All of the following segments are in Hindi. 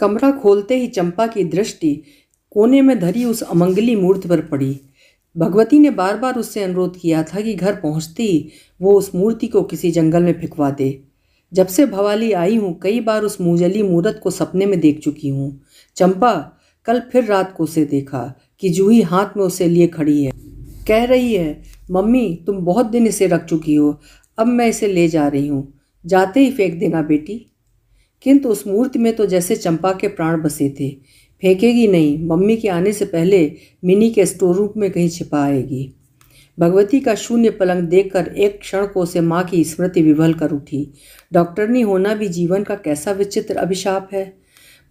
कमरा खोलते ही चंपा की दृष्टि कोने में धरी उस अमंगली मूर्ति पर पड़ी। भगवती ने बार बार उससे अनुरोध किया था कि घर पहुंचते ही वो उस मूर्ति को किसी जंगल में फिंकवा दे। जब से भवाली आई हूँ कई बार उस मूजली मूर्त को सपने में देख चुकी हूँ। चंपा कल फिर रात को उसे देखा कि जूही हाथ में उसे लिए खड़ी है, कह रही है मम्मी तुम बहुत दिन इसे रख चुकी हो, अब मैं इसे ले जा रही हूँ, जाते ही फेंक देना बेटी। किंतु उस मूर्ति में तो जैसे चंपा के प्राण बसे थे। फेंकेगी नहीं, मम्मी के आने से पहले मिनी के स्टोर रूम में कहीं छिपा आएगी। भगवती का शून्य पलंग देखकर एक क्षण को उसे माँ की स्मृति विवल कर उठी। डॉक्टरनी होना भी जीवन का कैसा विचित्र अभिशाप है।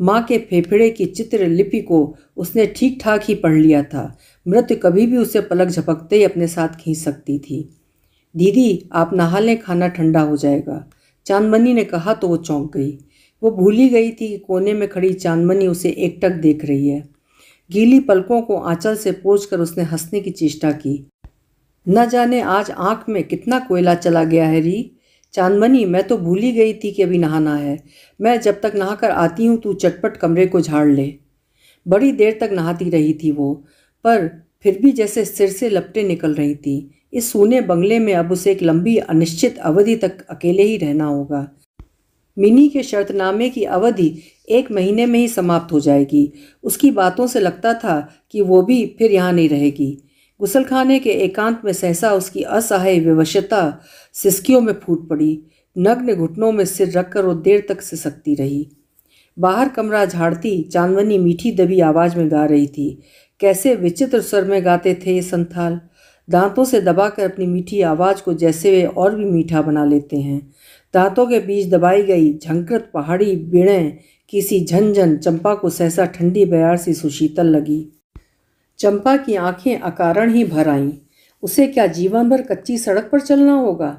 माँ के फेफड़े की चित्र लिपि को उसने ठीक ठाक ही पढ़ लिया था। मृत्यु कभी भी उसे पलक झपकते ही अपने साथ खींच सकती थी। दीदी आप नहा लें, खाना ठंडा हो जाएगा, चांदमनी ने कहा तो वो चौंक गई। वो भूली गई थी कि कोने में खड़ी चांदमनी उसे एकटक देख रही है। गीली पलकों को आंचल से पोंछकर उसने हंसने की चेष्टा की। न जाने आज आँख में कितना कोयला चला गया है। री चांदमनी मैं तो भूली गई थी कि अभी नहाना है, मैं जब तक नहाकर आती हूँ तू चटपट कमरे को झाड़ ले। बड़ी देर तक नहाती रही थी वो, पर फिर भी जैसे सिर से लपटें निकल रही थी। इस सूने बंगले में अब उसे एक लंबी अनिश्चित अवधि तक अकेले ही रहना होगा। मिनी के शर्तनामे की अवधि 1 महीने में ही समाप्त हो जाएगी। उसकी बातों से लगता था कि वो भी फिर यहाँ नहीं रहेगी। गुसलखाने के एकांत में सहसा उसकी असहाय विवशता सिसकियों में फूट पड़ी। नग्न घुटनों में सिर रखकर वो देर तक सिसकती रही। बाहर कमरा झाड़ती चांदनी मीठी दबी आवाज़ में गा रही थी। कैसे विचित्र स्वर में गाते थे ये संथाल। दांतों से दबाकर अपनी मीठी आवाज़ को जैसे वे और भी मीठा बना लेते हैं। दांतों के बीच दबाई गई झंकृत पहाड़ी बीणें किसी झंझन चंपा को सहसा ठंडी बयार सी सुशीतल लगी। चंपा की आंखें अकारण ही भर आईं। उसे क्या जीवन भर कच्ची सड़क पर चलना होगा?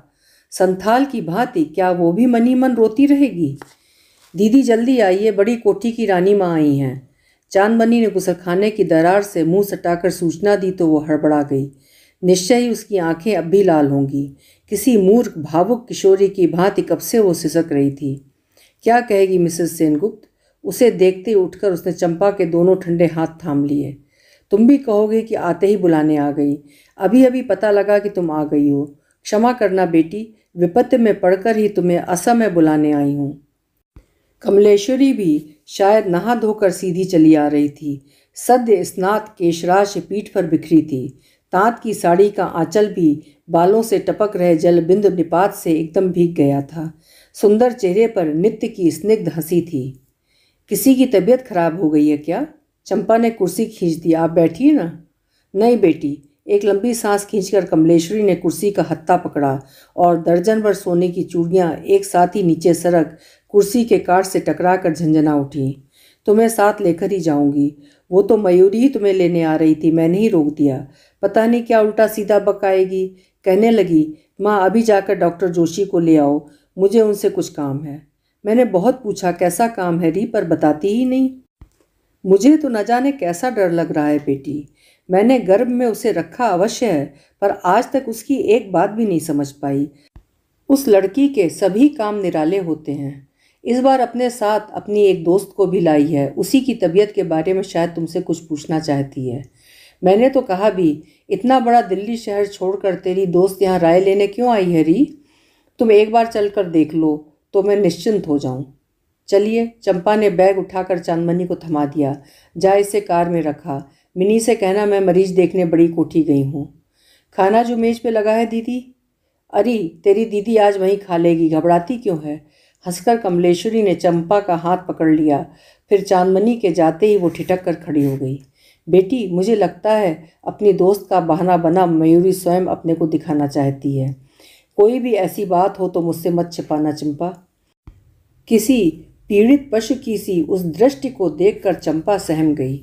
संथाल की भांति क्या वो भी मनी मन रोती रहेगी? दीदी जल्दी आइए, बड़ी कोठी की रानी माँ आई हैं। चांदमनी ने गुसलखाने की दरार से मुंह सटाकर सूचना दी तो वो हड़बड़ा गई। निश्चय ही उसकी आंखें अब भी लाल होंगी। किसी मूर्ख भावुक किशोरी की भांति कब से वो सिसक रही थी। क्या कहेगी मिसेस सेनगुप्त? उसे देखते ही उठकर उसने चंपा के दोनों ठंडे हाथ थाम लिए। तुम भी कहोगे कि आते ही बुलाने आ गई, अभी अभी पता लगा कि तुम आ गई हो। क्षमा करना बेटी, विपत्ति में पड़कर ही तुम्हें असमय बुलाने आई हूँ। कमलेश्वरी भी शायद नहा धोकर सीधी चली आ रही थी। सद्य स्नात केशराश पीठ पर बिखरी थी। तात की साड़ी का आंचल भी बालों से टपक रहे जल बिंदु निपात से एकदम भीग गया था। सुंदर चेहरे पर नित्य की स्निग्ध हंसी थी। किसी की तबीयत खराब हो गई है क्या? चंपा ने कुर्सी खींच दी। आप बैठिए ना। नहीं बेटी। एक लंबी सांस खींचकर कमलेश्वरी ने कुर्सी का हत्ता पकड़ा और दर्जन भर सोने की चूड़ियाँ एक साथ ही नीचे सरक कुर्सी के काठ से टकरा कर झंझना उठी। तुम्हें साथ लेकर ही जाऊंगी। वो तो मयूरी ही तुम्हें लेने आ रही थी, मैंने ही रोक दिया। पता नहीं क्या उल्टा सीधा बकाएगी। कहने लगी माँ अभी जाकर डॉक्टर जोशी को ले आओ, मुझे उनसे कुछ काम है। मैंने बहुत पूछा कैसा काम है री, पर बताती ही नहीं। मुझे तो न जाने कैसा डर लग रहा है बेटी। मैंने गर्भ में उसे रखा अवश्य है, पर आज तक उसकी एक बात भी नहीं समझ पाई। उस लड़की के सभी काम निराले होते हैं। इस बार अपने साथ अपनी एक दोस्त को भी लाई है, उसी की तबीयत के बारे में शायद तुमसे कुछ पूछना चाहती है। मैंने तो कहा भी, इतना बड़ा दिल्ली शहर छोड़कर तेरी दोस्त यहाँ राय लेने क्यों आई है री? तुम एक बार चल कर देख लो तो मैं निश्चिंत हो जाऊँ। चलिए। चंपा ने बैग उठाकर चांदमनी को थमा दिया। जा, इसे कार में रखा। मिनी से कहना मैं मरीज देखने बड़ी कोठी गई हूँ। खाना जो मेज पे लगा है दीदी। अरे तेरी दीदी आज वहीं खा लेगी, घबराती क्यों है? हंसकर कमलेश्वरी ने चंपा का हाथ पकड़ लिया। फिर चांदमनी के जाते ही वो ठिठक कर खड़ी हो गई। बेटी मुझे लगता है अपनी दोस्त का बहाना बना मयूरी स्वयं अपने को दिखाना चाहती है। कोई भी ऐसी बात हो तो मुझसे मत छिपाना चंपा। किसी पीड़ित पशु की सी उस दृष्टि को देखकर चंपा सहम गई।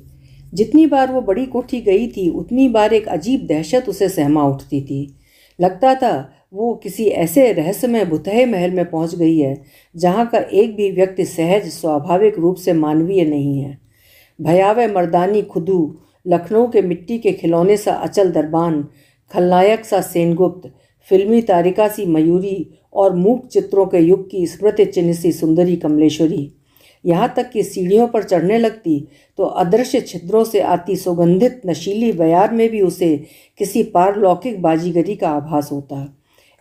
जितनी बार वो बड़ी कोठी गई थी उतनी बार एक अजीब दहशत उसे सहमा उठती थी। लगता था वो किसी ऐसे रहस्यमय भुतहे महल में पहुंच गई है जहां का एक भी व्यक्ति सहज स्वाभाविक रूप से मानवीय नहीं है। भयावह मर्दानी खुदू, लखनऊ के मिट्टी के खिलौने सा अचल दरबान, खलनायक सा सेनगुप्त, फिल्मी तारिका सी मयूरी और मूक चित्रों के युग की स्मृति चिन्ह सी सुंदरी कमलेश्वरी यहाँ तक कि सीढ़ियों पर चढ़ने लगती तो अदृश्य छिद्रों से आती सुगंधित नशीली बयार में भी उसे किसी पारलौकिक बाजीगरी का आभास होता।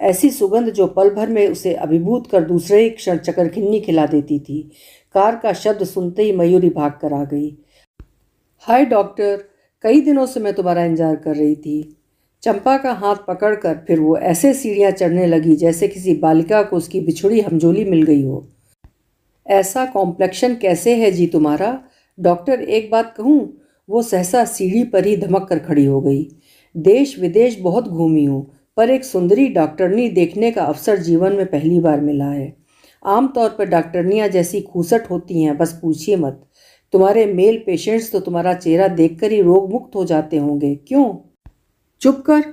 ऐसी सुगंध जो पल भर में उसे अभिभूत कर दूसरे ही क्षण चकरखिन्नी खिला देती थी। कार का शब्द सुनते ही मयूरी भाग कर आ गई। हाय डॉक्टर, कई दिनों से मैं तुम्हारा इंतजार कर रही थी। चंपा का हाथ पकड़कर फिर वो ऐसे सीढ़ियाँ चढ़ने लगी जैसे किसी बालिका को उसकी बिछुड़ी हमजोली मिल गई हो। ऐसा कॉम्प्लेक्शन कैसे है जी तुम्हारा? डॉक्टर एक बात कहूँ? वो सहसा सीढ़ी पर ही धमक कर खड़ी हो गई। देश विदेश बहुत घूमी हूँ, पर एक सुंदरी डॉक्टरनी देखने का अवसर जीवन में पहली बार मिला है। आमतौर पर डॉक्टरनियाँ जैसी खूसट होती हैं, बस पूछिए मत। तुम्हारे मेल पेशेंट्स तो तुम्हारा चेहरा देखकर ही रोग मुक्त हो जाते होंगे। क्यों? चुप कर।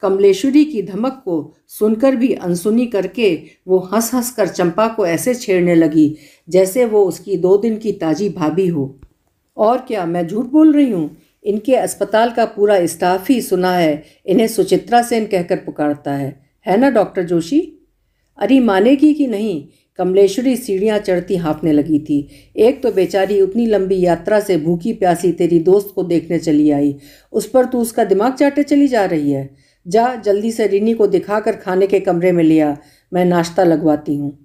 कमलेश्वरी की धमक को सुनकर भी अनसुनी करके वो हंस हंस कर चंपा को ऐसे छेड़ने लगी जैसे वो उसकी 2 दिन की ताजी भाभी हो। और क्या मैं झूठ बोल रही हूँ? इनके अस्पताल का पूरा स्टाफ ही, सुना है, इन्हें सुचित्रा सेन कहकर पुकारता है ना डॉक्टर जोशी? अरे मानेगी कि नहीं? कमलेश्वरी सीढ़ियाँ चढ़ती हाँफने लगी थी। एक तो बेचारी उतनी लंबी यात्रा से भूखी प्यासी तेरी दोस्त को देखने चली आई, उस पर तू उसका दिमाग चाटे चली जा रही है। जा जल्दी से रिनी को दिखाकर खाने के कमरे में लिया, मैं नाश्ता लगवाती हूँ।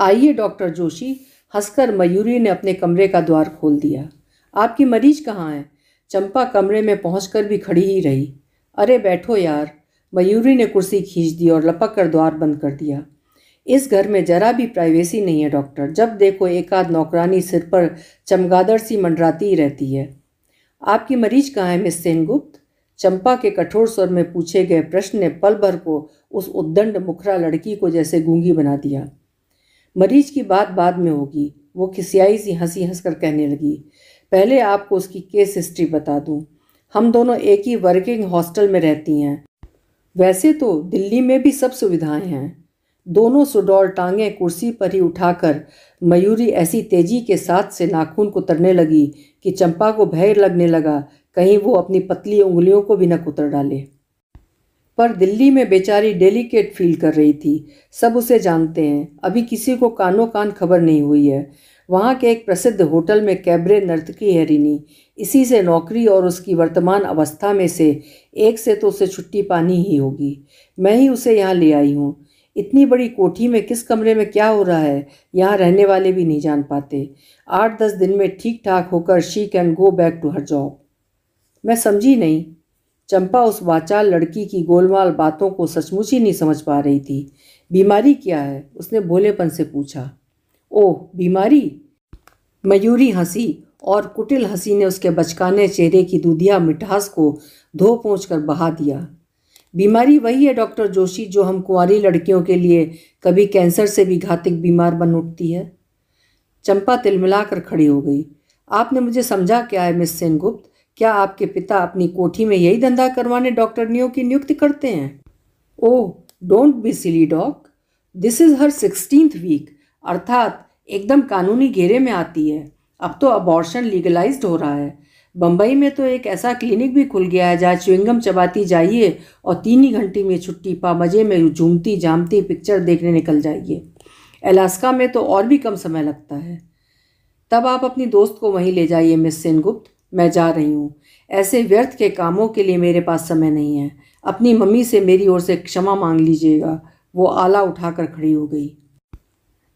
आइए डॉक्टर जोशी, हंसकर मयूरी ने अपने कमरे का द्वार खोल दिया। आपकी मरीज कहाँ है? चंपा कमरे में पहुँच भी खड़ी ही रही। अरे बैठो यार। मयूरी ने कुर्सी खींच दी और लपक कर द्वार बंद कर दिया। इस घर में जरा भी प्राइवेसी नहीं है डॉक्टर, जब देखो एक आध नौकरानी सिर पर चमगादड़ सी मंडराती ही रहती है। आपकी मरीज कहाँ है मिस सेनगुप्त? चंपा के कठोर स्वर में पूछे गए प्रश्न ने पल भर को उस उद्दंड मुखरा लड़की को जैसे गूंगी बना दिया। मरीज की बात बाद में होगी, वो खिसियाई सी हंसी हंसकर कहने लगी। पहले आपको उसकी केस हिस्ट्री बता दूँ। हम दोनों एक ही वर्किंग हॉस्टल में रहती हैं। वैसे तो दिल्ली में भी सब सुविधाएँ हैं। दोनों सुडौल टांगे कुर्सी पर ही उठाकर मयूरी ऐसी तेजी के साथ से नाखून कुतरने लगी कि चंपा को भय लगने लगा कहीं वो अपनी पतली उंगलियों को भी न कुतर डाले। पर दिल्ली में बेचारी डेलिकेट फील कर रही थी। सब उसे जानते हैं, अभी किसी को कानों कान खबर नहीं हुई है। वहाँ के एक प्रसिद्ध होटल में कैबरे नर्तकी है रिनी। इसी से नौकरी और उसकी वर्तमान अवस्था में से एक से तो उसे छुट्टी पानी ही होगी। मैं ही उसे यहाँ ले आई हूँ। इतनी बड़ी कोठी में किस कमरे में क्या हो रहा है, यहाँ रहने वाले भी नहीं जान पाते। 8-10 दिन में ठीक ठाक होकर she can go back to her job. मैं समझी नहीं। चंपा उस वाचाल लड़की की गोलमाल बातों को सचमुच ही नहीं समझ पा रही थी। बीमारी क्या है? उसने भोलेपन से पूछा। ओह बीमारी? मयूरी हंसी और कुटिल हंसी ने उसके बचकाने चेहरे की दूधिया मिठास को धो पोंछ कर बहा दिया। बीमारी वही है डॉक्टर जोशी जो हम कुंवारी लड़कियों के लिए कभी कैंसर से भी घातक बीमार बन उठती है। चंपा तिलमिला कर खड़ी हो गई। आपने मुझे समझा क्या है मिस सेनगुप्त? क्या आपके पिता अपनी कोठी में यही धंधा करवाने डॉक्टरनियों की नियुक्ति करते हैं? Oh don't be silly doc, this is her 16th week, अर्थात एकदम कानूनी घेरे में आती है। अब तो अबॉर्शन लीगलाइज्ड हो रहा है। बम्बई में तो एक ऐसा क्लिनिक भी खुल गया है जहाँ च्युइंगम चबाती जाइए और 3 ही घंटे में छुट्टी पा मज़े में झूमती झामती पिक्चर देखने निकल जाइए। अलास्का में तो और भी कम समय लगता है। तब आप अपनी दोस्त को वहीं ले जाइए मिस सेनगुप्त, मैं जा रही हूँ। ऐसे व्यर्थ के कामों के लिए मेरे पास समय नहीं है। अपनी मम्मी से मेरी ओर से क्षमा मांग लीजिएगा। वो आला उठाकर खड़ी हो गई।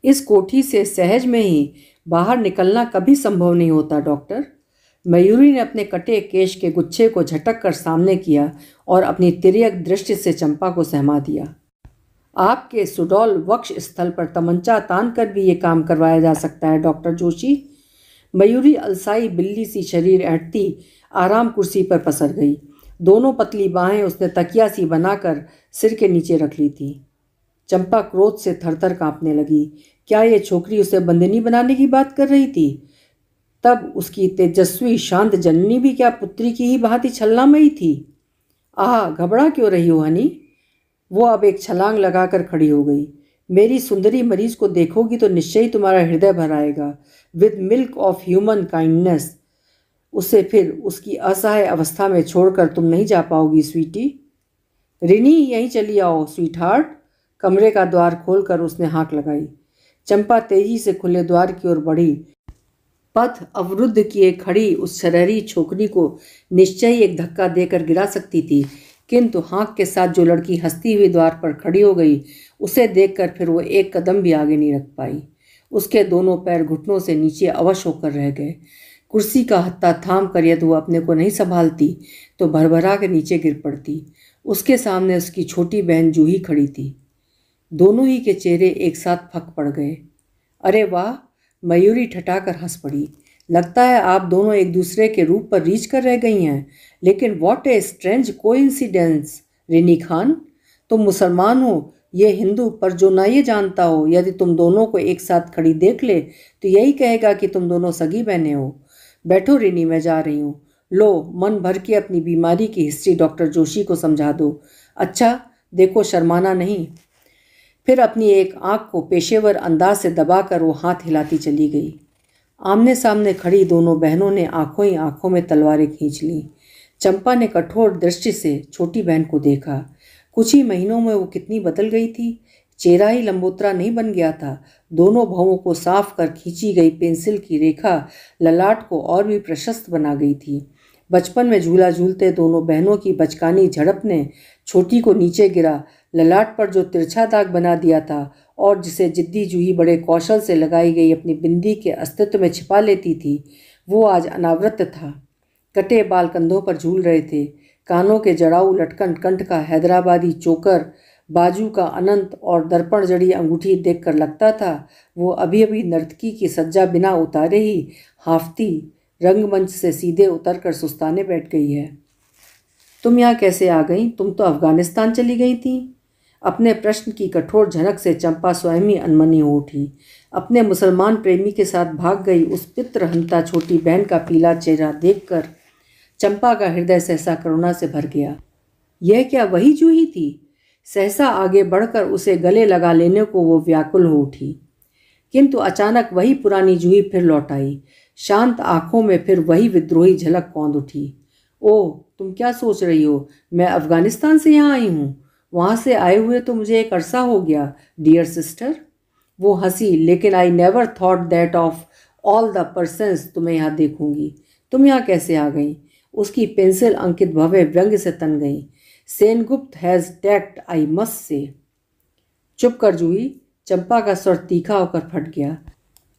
इस कोठी से सहज में ही बाहर निकलना कभी संभव नहीं होता डॉक्टर। मयूरी ने अपने कटे केश के गुच्छे को झटक कर सामने किया और अपनी तिर्यक दृष्टि से चंपा को सहमा दिया। आपके सुडौल वक्ष स्थल पर तमंचा तान कर भी ये काम करवाया जा सकता है डॉक्टर जोशी। मयूरी अलसाई बिल्ली सी शरीर ऐंठती आराम कुर्सी पर पसर गई। दोनों पतली बाहें उसने तकिया सी बनाकर सिर के नीचे रख ली थी। चंपा क्रोध से थरथर कांपने लगी। क्या ये छोकरी उसे बंदिनी बनाने की बात कर रही थी? तब उसकी तेजस्वी शांत जननी भी क्या पुत्री की ही भांति छलनामयी थी? आह घबरा क्यों रही हो हनी? वो अब एक छलांग लगाकर खड़ी हो गई। मेरी सुंदरी मरीज को देखोगी तो निश्चय ही तुम्हारा हृदय भर आएगा with milk of human kindness. उसे फिर उसकी असहाय अवस्था में छोड़कर तुम नहीं जा पाओगी स्वीटी। रिनी यहीं चली आओ स्वीट हार्ट। कमरे का द्वार खोलकर उसने हाँक लगाई। चंपा तेजी से खुले द्वार की ओर बढ़ी। पथ अवरुद्ध किए खड़ी उस शरहरी छोकरी को निश्चय एक धक्का देकर गिरा सकती थी, किंतु हाँक के साथ जो लड़की हंसती हुई द्वार पर खड़ी हो गई उसे देखकर फिर वो एक कदम भी आगे नहीं रख पाई। उसके दोनों पैर घुटनों से नीचे अवश होकर रह गए। कुर्सी का हत्था थाम कर यदि वो अपने को नहीं संभालती तो भरभरा के नीचे गिर पड़ती। उसके सामने उसकी छोटी बहन जूही खड़ी थी। दोनों ही के चेहरे एक साथ फक पड़ गए। अरे वाह, मयूरी ठटाकर हंस पड़ी। लगता है आप दोनों एक दूसरे के रूप पर रीछ कर रह गई हैं, लेकिन what a strange coincidence. Rini Khan, तुम मुसलमान हो, ये हिंदू, पर जो ना ये जानता हो यदि तुम दोनों को एक साथ खड़ी देख ले तो यही कहेगा कि तुम दोनों सगी बहनें हो। बैठो रिनी, मैं जा रही हूँ। लो, मन भर के अपनी बीमारी की हिस्ट्री डॉक्टर जोशी को समझा दो। अच्छा देखो, शर्माना नहीं। फिर अपनी एक आँख को पेशेवर अंदाज से दबाकर वो हाथ हिलाती चली गई। आमने सामने खड़ी दोनों बहनों ने आंखों ही आंखों में तलवारें खींच लीं। चंपा ने कठोर दृष्टि से छोटी बहन को देखा। कुछ ही महीनों में वो कितनी बदल गई थी। चेहरा ही लंबोतरा नहीं बन गया था। दोनों भावों को साफ कर खींची गई पेंसिल की रेखा ललाट को और भी प्रशस्त बना गई थी। बचपन में झूला झूलते दोनों बहनों की बचकानी झड़प ने छोटी को नीचे गिरा ललाट पर जो तिरछा दाग बना दिया था और जिसे जिद्दी जूही बड़े कौशल से लगाई गई अपनी बिंदी के अस्तित्व में छिपा लेती थी, वो आज अनावृत था। कटे बाल कंधों पर झूल रहे थे। कानों के जड़ाऊ लटकन कंठ का हैदराबादी चोकर, बाजू का अनंत और दर्पण जड़ी अंगूठी देखकर लगता था वो अभी अभी नर्तकी की सज्जा बिना उतारे ही हाफती रंगमंच से सीधे उतरकर सुस्ताने बैठ गई है। तुम यहाँ कैसे आ गई? तुम तो अफगानिस्तान चली गई थी। अपने प्रश्न की कठोर झनक से चंपा स्वयं ही अनमनी हो उठी। अपने मुसलमान प्रेमी के साथ भाग गई उस पित्रहंता छोटी बहन का पीला चेहरा देखकर चंपा का हृदय सहसा करुणा से भर गया। यह क्या वही जूही थी? सहसा आगे बढ़कर उसे गले लगा लेने को वो व्याकुल हो उठी, किंतु अचानक वही पुरानी जूही फिर लौट आई। शांत आँखों में फिर वही विद्रोही झलक कौंध उठी। ओह, तुम क्या सोच रही हो? मैं अफगानिस्तान से यहाँ आई हूँ। वहाँ से आए हुए तो मुझे एक अरसा हो गया डियर सिस्टर। वो हंसी। लेकिन I never thought that of all the persons तुम्हें यहाँ देखूंगी। तुम यहाँ कैसे आ गई? उसकी पेंसिल अंकित भव्य व्यंग से तन गई। Sengupta has tact I must say. चुप कर जूही। चंपा का स्वर तीखा होकर फट गया।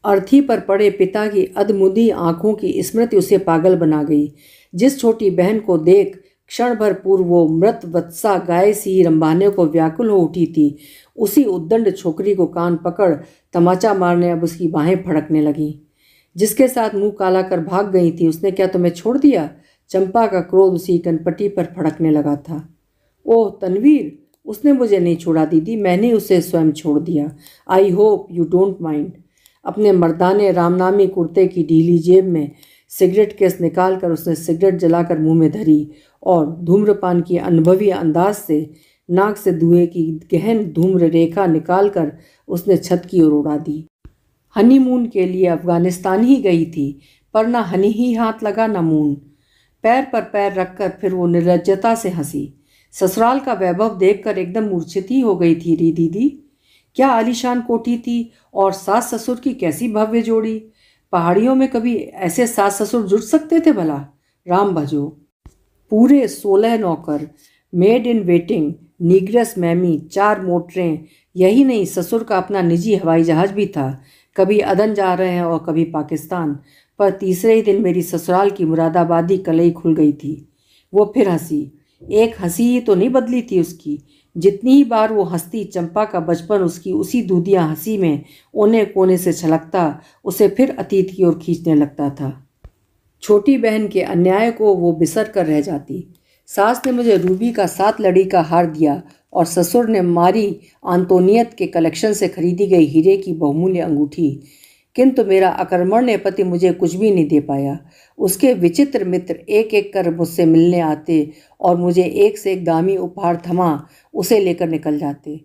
अर्थी पर पड़े पिता की अधमुदी आंखों की स्मृति उसे पागल बना गई। जिस छोटी बहन को देख क्षण भर पूर्व वो मृत वत्सा गाय सी रंबाने को व्याकुल हो उठी थी, उसी उद्दंड छोकरी को कान पकड़ तमाचा मारने अब उसकी बाहें फड़कने लगी। जिसके साथ मुंह काला कर भाग गई थी, उसने क्या तुम्हें छोड़ दिया? चंपा का क्रोध उसी कनपटी पर फड़कने लगा था। ओह तनवीर, उसने मुझे नहीं छोड़ा दीदी, मैंने उसे स्वयं छोड़ दिया। I hope you don't mind. अपने मर्दाने रामनामी कुर्ते की ढीली जेब में सिगरेट केस निकाल कर उसने सिगरेट जलाकर मुंह में धरी और धूम्रपान की अनुभवी अंदाज से नाक से धुएं की गहन धूम्र रेखा निकालकर उसने छत की ओर उड़ा दी। हनीमून के लिए अफगानिस्तान ही गई थी, पर ना हनी ही हाथ लगा ना मून। पैर पर पैर रखकर फिर वो निर्लज्जता से हंसी। ससुराल का वैभव देखकर एकदम मूर्छित ही हो गई थी री दीदी। क्या आलीशान कोठी थी और सास ससुर की कैसी भव्य जोड़ी। पहाड़ियों में कभी ऐसे सास ससुर जुट सकते थे भला। राम भजो। पूरे 16 नौकर, मेड इन वेटिंग, नीग्रेस मैमी, 4 मोटरें। यही नहीं, ससुर का अपना निजी हवाई जहाज़ भी था। कभी अदन जा रहे हैं और कभी पाकिस्तान। पर तीसरे ही दिन मेरी ससुराल की मुरादाबादी कलई खुल गई थी। वो फिर हंसी। एक हंसी ही तो नहीं बदली थी उसकी। जितनी ही बार वो हंसती चंपा का बचपन उसकी उसी दूधिया हंसी में ओने कोने से छलकता, उसे फिर अतीत की ओर खींचने लगता था। छोटी बहन के अन्याय को वो बिसर कर रह जाती। सास ने मुझे रूबी का 7 लड़ी का हार दिया और ससुर ने मारी आंतोनियत के कलेक्शन से खरीदी गई हीरे की बहुमूल्य अंगूठी। किंतु मेरा अकर्मण्य पति मुझे कुछ भी नहीं दे पाया। उसके विचित्र मित्र एक एक कर मुझसे मिलने आते और मुझे एक से एक दामी उपहार थमा उसे लेकर निकल जाते।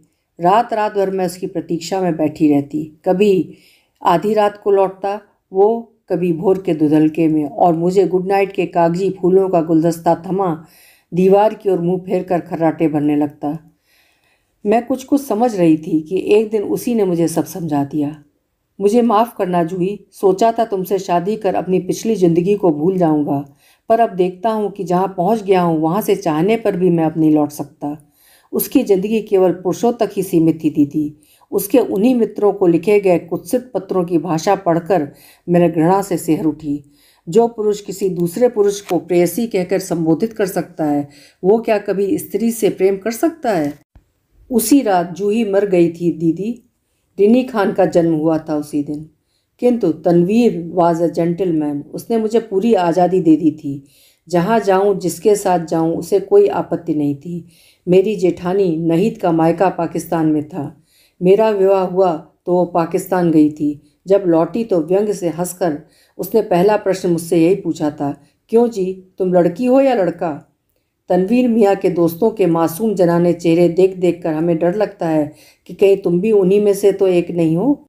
रात रात भर मैं उसकी प्रतीक्षा में बैठी रहती। कभी आधी रात को लौटता वो, कभी भोर के दुधलके में, और मुझे गुड नाइट के कागजी फूलों का गुलदस्ता थमा दीवार की ओर मुंह फेर कर खर्राटे भरने लगता। मैं कुछ समझ रही थी कि एक दिन उसी ने मुझे सब समझा दिया। मुझे माफ़ करना जूही, सोचा था तुमसे शादी कर अपनी पिछली ज़िंदगी को भूल जाऊंगा, पर अब देखता हूँ कि जहाँ पहुँच गया हूँ वहाँ से चाहने पर भी मैं अब नहीं लौट सकता। उसकी ज़िंदगी केवल पुरुषों तक ही सीमित थी। उसके उन्हीं मित्रों को लिखे गए कुत्सित पत्रों की भाषा पढ़कर मेरे घृणा से सिहर उठी। जो पुरुष किसी दूसरे पुरुष को प्रेयसी कहकर संबोधित कर सकता है, वो क्या कभी स्त्री से प्रेम कर सकता है? उसी रात जूही मर गई थी दीदी। रिनी खान का जन्म हुआ था उसी दिन, किंतु तनवीर वाज अ जेंटलमैन। उसने मुझे पूरी आज़ादी दे दी थी, जहाँ जाऊँ जिसके साथ जाऊँ उसे कोई आपत्ति नहीं थी। मेरी जेठानी नहीद का मायका पाकिस्तान में था। मेरा विवाह हुआ तो वो पाकिस्तान गई थी। जब लौटी तो व्यंग से हंसकर उसने पहला प्रश्न मुझसे यही पूछा था, क्यों जी तुम लड़की हो या लड़का? तनवीर मियाँ के दोस्तों के मासूम जनाने चेहरे देख देख कर हमें डर लगता है कि कहीं तुम भी उन्हीं में से तो एक नहीं हो।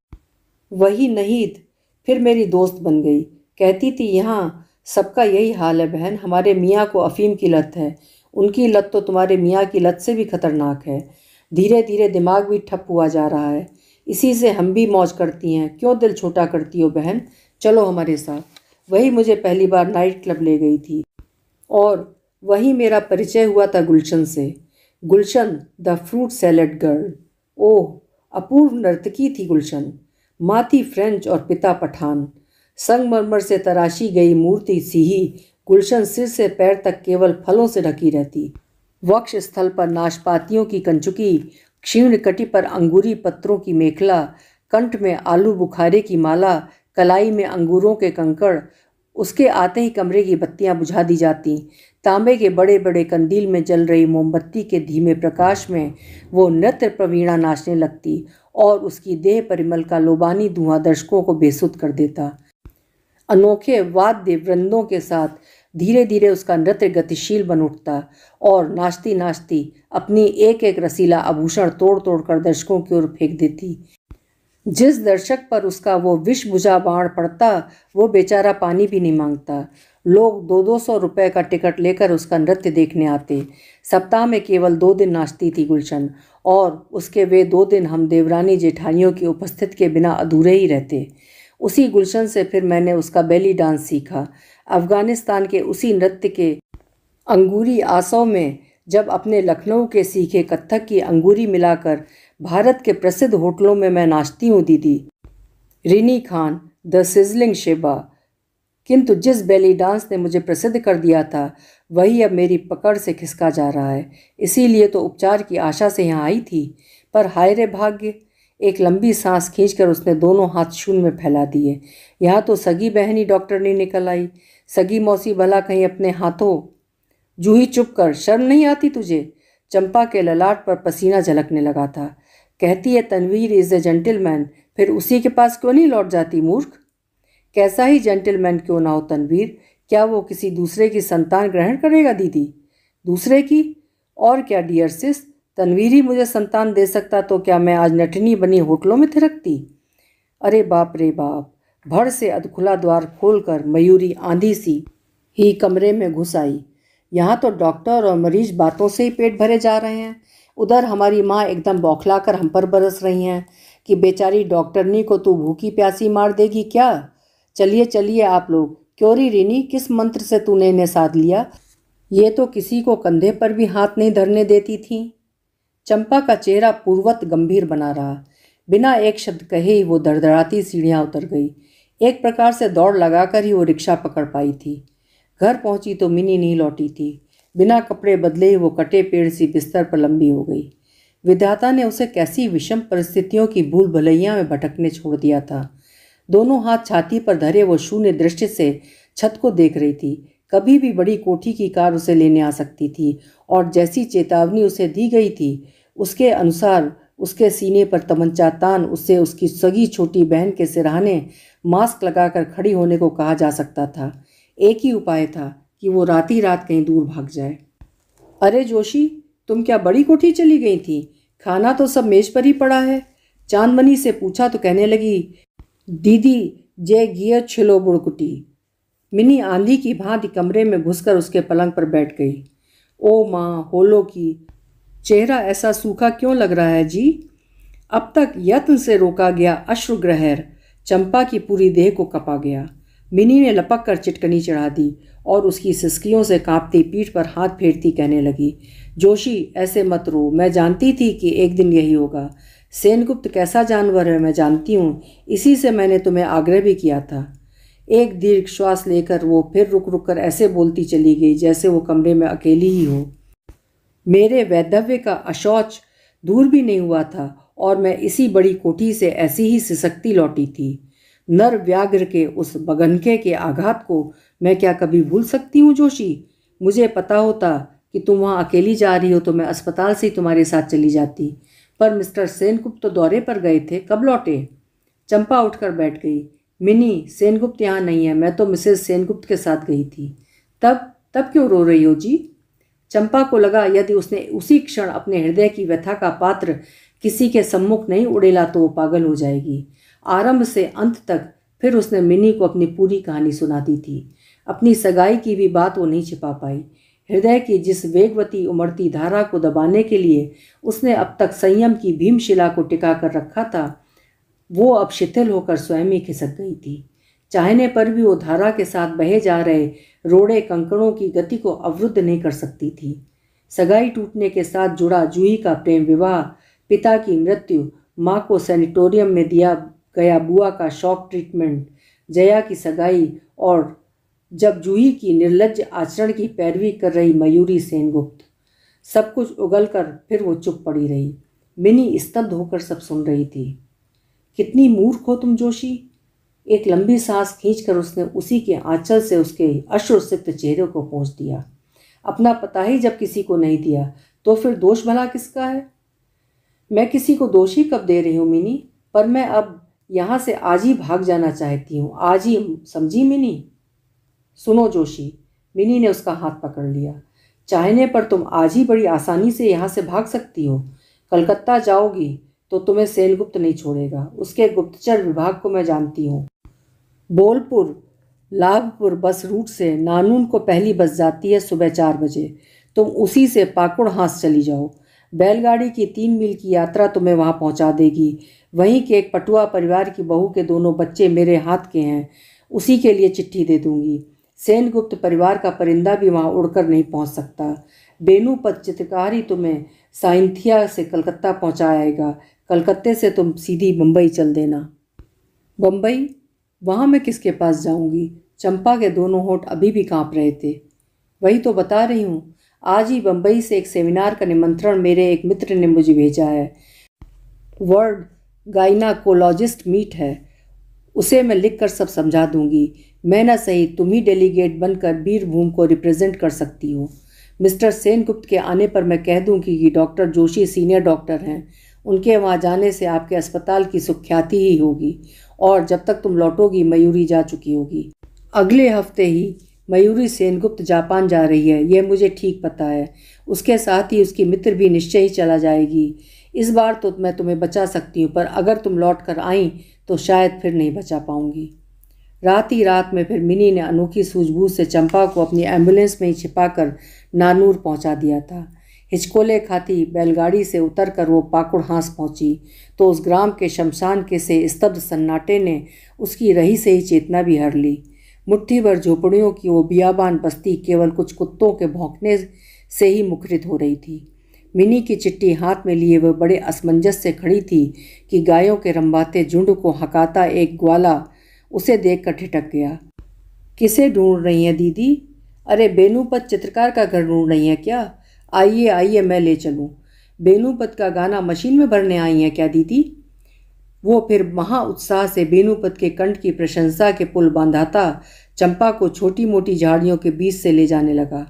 वही नहीद फिर मेरी दोस्त बन गई। कहती थी यहाँ सबका यही हाल है बहन, हमारे मियाँ को अफीम की लत है, उनकी लत तो तुम्हारे मियाँ की लत से भी खतरनाक है। धीरे धीरे दिमाग भी ठप हुआ जा रहा है, इसी से हम भी मौज करती हैं। क्यों दिल छोटा करती हो बहन, चलो हमारे साथ। वही मुझे पहली बार नाइट क्लब ले गई थी और वही मेरा परिचय हुआ था गुलशन से। Gulshan the fruit salad girl. Oh, अपूर्व नर्तकी थी गुलशन। माँ थी फ्रेंच और पिता पठान। संगमरमर से तराशी गई मूर्ति सी ही गुलशन सिर से पैर तक केवल फलों से ढकी रहती। वक्ष स्थल पर नाशपातियों की कंचुकी, क्षीण कटी पर अंगूरी पत्रों की मेखला, कंठ में आलू बुखारे की माला, कलाई में अंगूरों के कंकड़। उसके आते ही कमरे की बत्तियां बुझा दी जाती। तांबे के बड़े बड़े कंदील में जल रही मोमबत्ती के धीमे प्रकाश में वो नृत्य प्रवीणा नाचने लगती और उसकी देह परिमल का लोबानी धुआं दर्शकों को बेसुध कर देता। अनोखे वाद्य वृंदों के साथ धीरे धीरे उसका नृत्य गतिशील बन उठता और नाचती नाचती अपनी एक एक रसीला आभूषण तोड़ तोड़ कर दर्शकों की ओर फेंक देती। जिस दर्शक पर उसका वो विष बुझा बाण पड़ता, वो बेचारा पानी भी नहीं मांगता। लोग 200-200 रुपये का टिकट लेकर उसका नृत्य देखने आते। सप्ताह में केवल 2 दिन नाचती थी गुलशन, और उसके वे 2 दिन हम देवरानी जेठानियों की उपस्थिति के बिना अधूरे ही रहते। उसी गुलशन से फिर मैंने उसका बेली डांस सीखा। अफ़गानिस्तान के उसी नृत्य के अंगूरी आसों में जब अपने लखनऊ के सीखे कत्थक की अंगूरी मिलाकर भारत के प्रसिद्ध होटलों में मैं नाचती हूँ दीदी। Rini Khan the sizzling Sheba. किंतु जिस बेली डांस ने मुझे प्रसिद्ध कर दिया था वही अब मेरी पकड़ से खिसका जा रहा है। इसीलिए तो उपचार की आशा से यहाँ आई थी, पर हाय रे भाग्य। एक लंबी सांस खींचकर उसने दोनों हाथ शून्य में फैला दिए। यहाँ तो सगी बहनी डॉक्टर नहीं निकल आई, सगी मौसी भला कहीं अपने हाथों। जूही चुप कर, शर्म नहीं आती तुझे? चंपा के ललाट पर पसीना झलकने लगा था। कहती है तनवीर इज़ ए जेंटलमैन, फिर उसी के पास क्यों नहीं लौट जाती मूर्ख? कैसा ही जेंटलमैन क्यों ना हो तनवीर, क्या वो किसी दूसरे की संतान ग्रहण करेगा दीदी? दूसरे की? और क्या डियर सिस, तनवीर ही मुझे संतान दे सकता तो क्या मैं आज नटनी बनी होटलों में थिरकती? अरे बाप रे बाप। भड़ से अधखुला द्वार खोलकर मयूरी आंधी सी ही कमरे में घुस आई। यहाँ तो डॉक्टर और मरीज बातों से ही पेट भरे जा रहे हैं, उधर हमारी माँ एकदम बौखला कर हम पर बरस रही हैं कि बेचारी डॉक्टरनी को तू भूखी प्यासी मार देगी क्या? चलिए चलिए आप लोग। क्योरी रिनी, किस मंत्र से तूने इन्हें साध लिया? ये तो किसी को कंधे पर भी हाथ नहीं धरने देती थी। चंपा का चेहरा पूर्वत गंभीर बना रहा। बिना एक शब्द कहे ही वो दरदराती सीढ़ियाँ उतर गई। एक प्रकार से दौड़ लगाकर ही वो रिक्शा पकड़ पाई थी। घर पहुंची तो मिनी नहीं लौटी थी। बिना कपड़े बदले ही वो कटे पेड़ सी बिस्तर पर लंबी हो गई। विधाता ने उसे कैसी विषम परिस्थितियों की भूल भलैया में भटकने छोड़ दिया था। दोनों हाथ छाती पर धरे वो शून्य दृष्टि से छत को देख रही थी। कभी भी बड़ी कोठी की कार उसे लेने आ सकती थी और जैसी चेतावनी उसे दी गई थी उसके अनुसार उसके सीने पर तमंचा तान उससे उसकी सगी छोटी बहन के सिरहाने मास्क लगाकर खड़ी होने को कहा जा सकता था। एक ही उपाय था कि वो रात ही रात कहीं दूर भाग जाए। अरे जोशी, तुम क्या बड़ी कोठी चली गई थी? खाना तो सब मेज पर ही पड़ा है। चांदमनी से पूछा तो कहने लगी, दीदी जय गियर छिलो बुड़कुटी। मिनी आंधी की भांति कमरे में घुसकर उसके पलंग पर बैठ गई। ओ माँ होलो की, चेहरा ऐसा सूखा क्यों लग रहा है जी? अब तक यत्न से रोका गया अश्रुग्रहर चंपा की पूरी देह को कपा गया। मिनी ने लपक कर चिटकनी चढ़ा दी और उसकी सिसकियों से कांपती पीठ पर हाथ फेरती कहने लगी, जोशी ऐसे मत रो, मैं जानती थी कि एक दिन यही होगा। सेनगुप्त कैसा जानवर है मैं जानती हूँ, इसी से मैंने तुम्हें आग्रह भी किया था। एक दीर्घ श्वास लेकर वो फिर रुक रुक कर ऐसे बोलती चली गई जैसे वो कमरे में अकेली ही हो। मेरे वैधव्य का अशौच दूर भी नहीं हुआ था और मैं इसी बड़ी कोठी से ऐसी ही सिसकती लौटी थी। नर व्याघ्र के उस बगनके के आघात को मैं क्या कभी भूल सकती हूँ जोशी? मुझे पता होता कि तुम वहाँ अकेली जा रही हो तो मैं अस्पताल से ही तुम्हारे साथ चली जाती, पर मिस्टर सेनगुप्त तो दौरे पर गए थे, कब लौटे? चंपा उठकर बैठ गई। मिनी, सेनगुप्त यहाँ नहीं है, मैं तो मिसेज सेनगुप्त के साथ गई थी। तब क्यों रो रही हो जी? चंपा को लगा यदि उसने उसी क्षण अपने हृदय की व्यथा का पात्र किसी के सम्मुख नहीं उड़ेला तो वो पागल हो जाएगी। आरंभ से अंत तक फिर उसने मिनी को अपनी पूरी कहानी सुना दी थी। अपनी सगाई की भी बात वो नहीं छिपा पाई। हृदय की जिस वेगवती उमड़ती धारा को दबाने के लिए उसने अब तक संयम की भीमशिला को टिका कर रखा था, वो अब शिथिल होकर स्वयं ही खिसक गई थी। चाहने पर भी वो धारा के साथ बहे जा रहे रोड़े कंकड़ों की गति को अवरुद्ध नहीं कर सकती थी। सगाई टूटने के साथ जुड़ा जूही का प्रेम विवाह, पिता की मृत्यु, माँ को सैनिटोरियम में दिया गया बुआ का शॉक ट्रीटमेंट, जया की सगाई और जब जूही की निर्लज्ज आचरण की पैरवी कर रही मयूरी सेनगुप्त, सब कुछ उगलकर फिर वो चुप पड़ी रही। मिनी स्तब्ध होकर सब सुन रही थी। कितनी मूर्ख हो तुम जोशी? एक लंबी सांस खींचकर उसने उसी के आंचल से उसके अश्रुसिक्त चेहरे को पोंछ दिया। अपना पता ही जब किसी को नहीं दिया तो फिर दोष भला किसका है? मैं किसी को दोष ही कब दे रही हूँ मिनी, पर मैं अब यहाँ से आज ही भाग जाना चाहती हूँ, आज ही, समझी मिनी? सुनो जोशी, मिनी ने उसका हाथ पकड़ लिया, चाहने पर तुम आज ही बड़ी आसानी से यहाँ से भाग सकती हो। कलकत्ता जाओगी तो तुम्हें सेनगुप्त नहीं छोड़ेगा, उसके गुप्तचर विभाग को मैं जानती हूँ। बोलपुर लाभपुर बस रूट से नानून को पहली बस जाती है सुबह 4 बजे, तुम उसी से पाकुड़ हांस चली जाओ। बैलगाड़ी की 3 मील की यात्रा तुम्हें वहाँ पहुँचा देगी। वहीं के एक पटुआ परिवार की बहू के दोनों बच्चे मेरे हाथ के हैं, उसी के लिए चिट्ठी दे दूँगी। सेनगुप्त परिवार का परिंदा भी वहाँ उड़कर नहीं पहुँच सकता। बेनूपत चित्रकारी तुम्हें साइंथिया से कलकत्ता पहुँचाएगा, कलकत्ते से तुम सीधी बम्बई चल देना। बम्बई? वहाँ मैं किसके पास जाऊँगी? चंपा के दोनों होंठ अभी भी काँप रहे थे। वही तो बता रही हूँ, आज ही बम्बई से एक सेमिनार का निमंत्रण मेरे एक मित्र ने मुझे भेजा है। वर्ल्ड गायनाकोलॉजिस्ट मीट है, उसे मैं लिखकर सब समझा दूँगी। मैं न सही, तुम ही डेलीगेट बनकर बीरभूम को रिप्रेजेंट कर सकती हो। मिस्टर सेनगुप्त के आने पर मैं कह दूंगी कि डॉक्टर जोशी सीनियर डॉक्टर हैं, उनके वहाँ जाने से आपके अस्पताल की सुख्याति ही होगी और जब तक तुम लौटोगी मयूरी जा चुकी होगी। अगले हफ्ते ही मयूरी सेनगुप्त जापान जा रही है, यह मुझे ठीक पता है। उसके साथ ही उसकी मित्र भी निश्चय ही चला जाएगी। इस बार तो मैं तुम्हें बचा सकती हूँ, पर अगर तुम लौट कर आईं तो शायद फिर नहीं बचा पाऊँगी। रात ही रात में फिर मिनी ने अनोखी सूझबूझ से चंपा को अपनी एम्बुलेंस में ही छिपाकर नानूर पहुंचा दिया था। हिचकोले खाती बैलगाड़ी से उतरकर वो पाकुड़ हांस पहुंची तो उस ग्राम के शमशान के से स्तब्ध सन्नाटे ने उसकी रही से ही चेतना भी हर ली। मुट्ठी भर झोपड़ियों की वो बियाबान बस्ती केवल कुछ कुत्तों के भौंकने से ही मुखरित हो रही थी। मिनी की चिट्ठी हाथ में लिए वह बड़े असमंजस से खड़ी थी कि गायों के रंबाते झुंड को हकाता एक ग्वाला उसे देख कर ठिठक गया। किसे ढूंढ रही हैं दीदी? अरे बेनूपत चित्रकार का घर ढूंढ रही हैं क्या? आइए आइए, मैं ले चलूँ। बेनूपत का गाना मशीन में भरने आई हैं क्या दीदी? वो फिर महा उत्साह से बेनूपत के कंठ की प्रशंसा के पुल बांधाता चंपा को छोटी मोटी झाड़ियों के बीच से ले जाने लगा।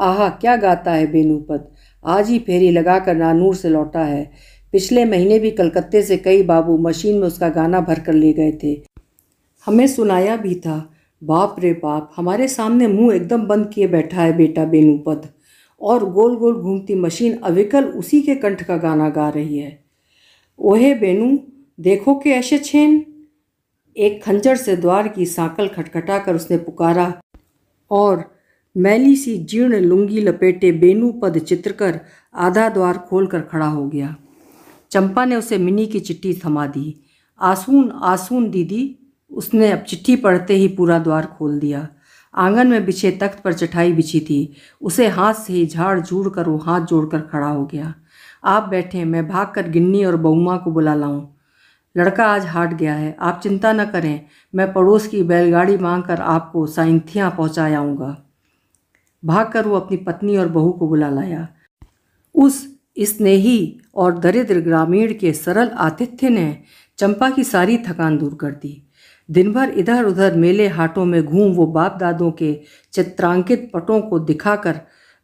आहा, क्या गाता है बेनूपत! आज ही फेरी लगा कर नानूर से लौटा है। पिछले महीने भी कलकत्ते से कई बाबू मशीन में उसका गाना भर कर ले गए थे, हमें सुनाया भी था। बाप रे बाप, हमारे सामने मुंह एकदम बंद किए बैठा है बेटा बेनूपत, और गोल गोल घूमती मशीन अविकल उसी के कंठ का गाना गा रही है। ओहे बेनू, देखो के ऐसे छेन! एक खंजर से द्वार की सांकल खटखटा कर उसने पुकारा और मैली सी जीर्ण लुंगी लपेटे बेनूपत चित्रकर आधा द्वार खोल कर खड़ा हो गया। चंपा ने उसे मिनी की चिट्ठी थमा दी। आसून आसून दीदी। उसने अब चिट्ठी पढ़ते ही पूरा द्वार खोल दिया। आंगन में बिछे तख्त पर चटाई बिछी थी। उसे हाथ से ही झाड़ झूड़ कर वो हाथ जोड़कर खड़ा हो गया। आप बैठे, मैं भागकर गिन्नी और बहुमा को बुला लाऊं। लड़का आज हाट गया है, आप चिंता न करें, मैं पड़ोस की बैलगाड़ी मांगकर आपको साइंथियाँ पहुँचा आऊँगा। भागकर वो अपनी पत्नी और बहू को बुला लाया। उस स्नेही और दरिद्र ग्रामीण के सरल आतिथ्य ने चंपा की सारी थकान दूर कर दी। दिन भर इधर उधर मेले हाटों में घूम वो बाप दादों के चित्रांकित पटों को दिखाकर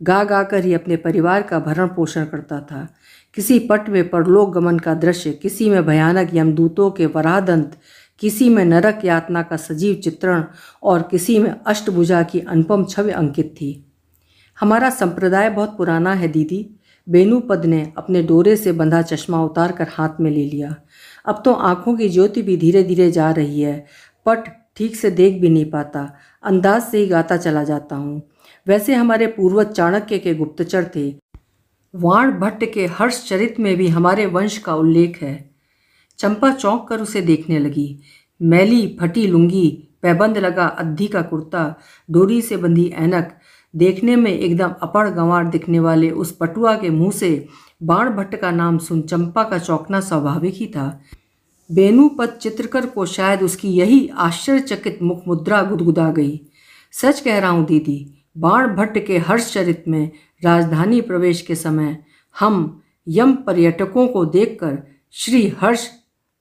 गा गा कर ही अपने परिवार का भरण पोषण करता था। किसी पट में परलोक गमन का दृश्य, किसी में भयानक यमदूतों के वरादंत, किसी में नरक यातना का सजीव चित्रण और किसी में अष्टभुजा की अनुपम छवि अंकित थी। हमारा संप्रदाय बहुत पुराना है दीदी। बेनूपद ने अपने डोरे से बंधा चश्मा उतार कर हाथ में ले लिया। अब तो आँखों की ज्योति भी धीरे धीरे जा रही है। पट ठीक से देख भी नहीं पाता, अंदाज से ही गाता चला जाता हूँ। वैसे हमारे पूर्वज चाणक्य के गुप्तचर थे। वाण भट्ट के हर्षचरित में भी हमारे वंश का उल्लेख है। चंपा चौंक कर उसे देखने लगी। मैली फटी लुंगी, पैबंद लगा अद्धी का कुर्ता, डोरी से बंधी ऐनक, देखने में एकदम अपड़ गंवार दिखने वाले उस पटुआ के मुंह से बाण भट्ट का नाम सुन चंपा का चौंकना स्वाभाविक ही था। बेनूपत चित्रकर को शायद उसकी यही आश्चर्यचकित मुख मुद्रा गुदगुदा गई। सच कह रहा हूँ दीदी, बाण भट्ट के हर्षचरित में राजधानी प्रवेश के समय हम यम पर्यटकों को देखकर श्री हर्ष